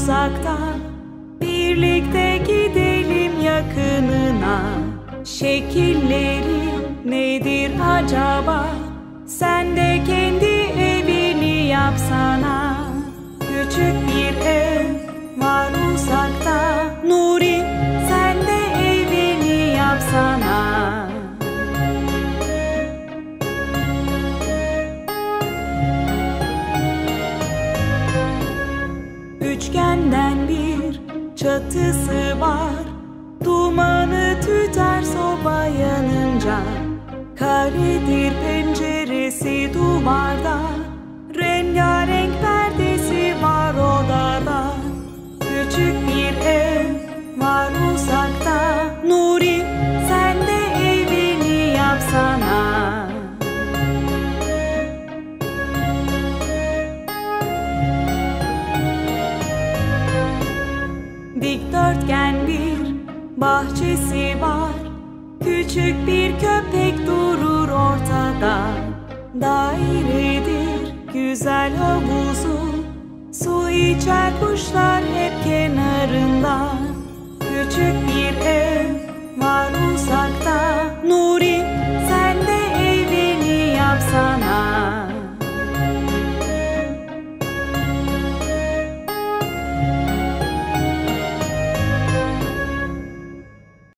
uzaktan, birlikte gidelim yakınına. Şekilleri nedir acaba? Sen de kendi evini yapsana. Küçük bir ev var uzakta. Nuri, sen de evini yapsana. Üçgenden bir çatısı var. Dumanı tüter soba yanınca. Karedir penceresi duvarda. Rengarenk perdesi var odada. Küçük bir ev var uzakta. Nuri, sen de evini yapsana. Dikdörtgen bir bahçesi var. Küçük bir köpek durur ortada. Dairedir güzel havuzu. Su içer kuşlar hep kenarında. Küçük bir ev var uzakta. Nur